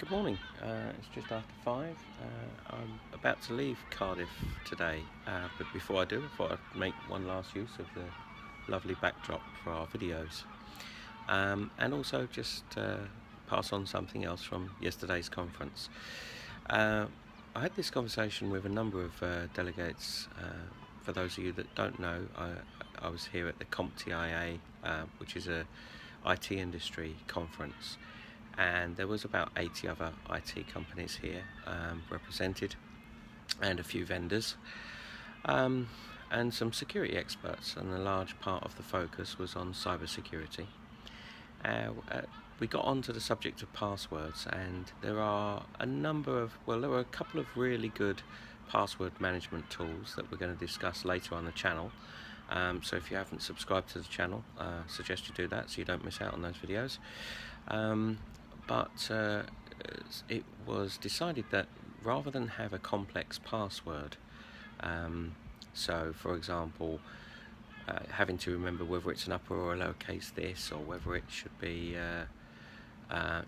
Good morning, it's just after 5. I'm about to leave Cardiff today, but before I do, I thought I'd make one last use of the lovely backdrop for our videos. And also just pass on something else from yesterday's conference. I had this conversation with a number of delegates. For those of you that don't know, I was here at the CompTIA, which is a IT industry conference. And there was about 80 other IT companies here represented, and a few vendors, and some security experts, and a large part of the focus was on cybersecurity. We got onto the subject of passwords, and there were a couple of really good password management tools that we're going to discuss later on the channel. So if you haven't subscribed to the channel, suggest you do that so you don't miss out on those videos. But it was decided that rather than have a complex password, so for example having to remember whether it's an upper or a lowercase this, or whether it should be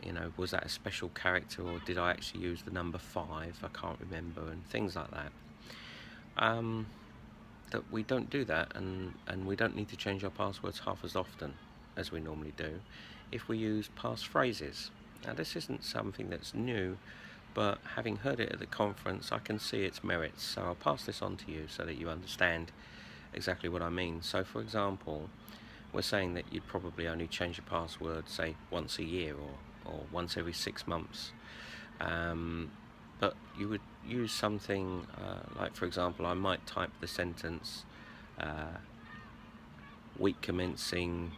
you know, was that a special character, or did I actually use the number 5, I can't remember, and things like that, that we don't do that, and we don't need to change our passwords half as often as we normally do if we use passphrases. Now, this isn't something that's new, but having heard it at the conference, I can see its merits, so I'll pass this on to you so that you understand exactly what I mean. So for example, we're saying that you'd probably only change your password, say, once a year or once every 6 months, but you would use something like, for example, I might type the sentence week commencing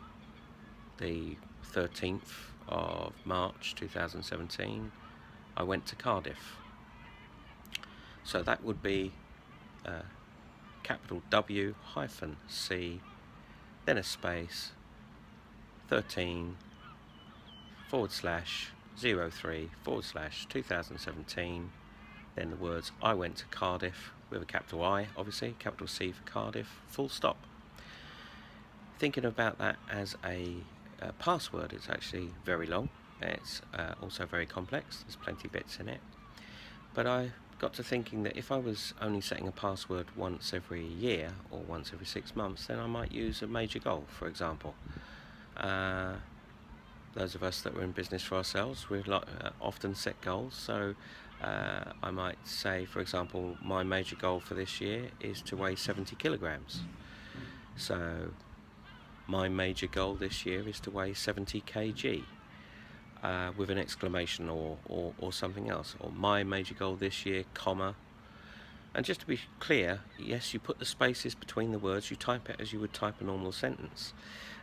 the 13th of March 2017, I went to Cardiff. So that would be capital W hyphen C, then a space, 13/03/2017, then the words I went to Cardiff, with a capital I, obviously, capital C for Cardiff, full stop. Thinking about that as a password, it's actually very long, it's also very complex, there's plenty of bits in it, but I got to thinking that if I was only setting a password once every year or once every 6 months, then I might use a major goal. For example, those of us that were in business for ourselves, we often set goals, so I might say, for example, my major goal for this year is to weigh 70 kilograms, so my major goal this year is to weigh 70 kg with an exclamation or something else, or my major goal this year, comma. And just to be clear, yes, you put the spaces between the words, you type it as you would type a normal sentence.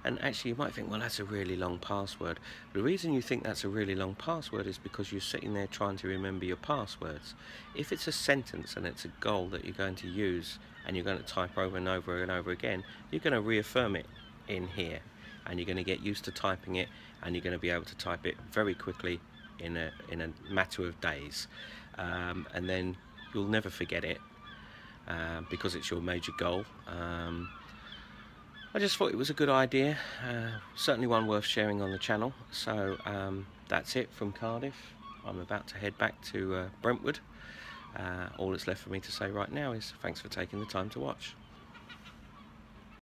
And actually you might think, well, that's a really long password. The reason you think that's a really long password is because you're sitting there trying to remember your passwords. If it's a sentence and it's a goal that you're going to use and you're going to type over and over and over again, you're going to reaffirm it in here, and you're going to get used to typing it, and you're going to be able to type it very quickly in a matter of days, and then you'll never forget it because it's your major goal. I just thought it was a good idea, certainly one worth sharing on the channel. So that's it from Cardiff. I'm about to head back to Brentwood. All that's left for me to say right now is thanks for taking the time to watch.